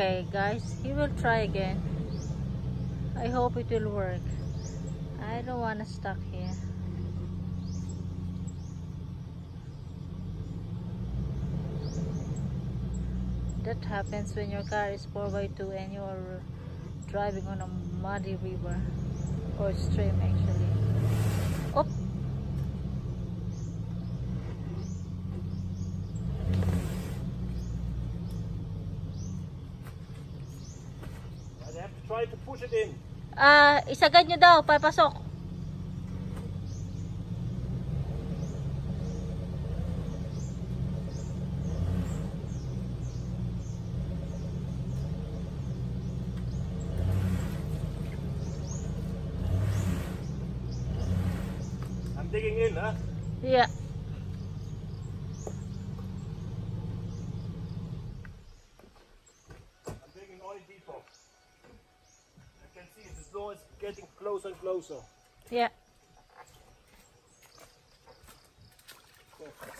okay guys, he will try again. I hope it will work. I don't want to stuck here. That happens when your car is 4x2 and you are driving on a muddy river or stream actually. Oh! I have to try to push it in. Isagad nyo daw, papasok. Digging in, huh? Yeah. I'm digging only deeper. I can see it. The snow is getting closer and closer. Yeah. Perfect.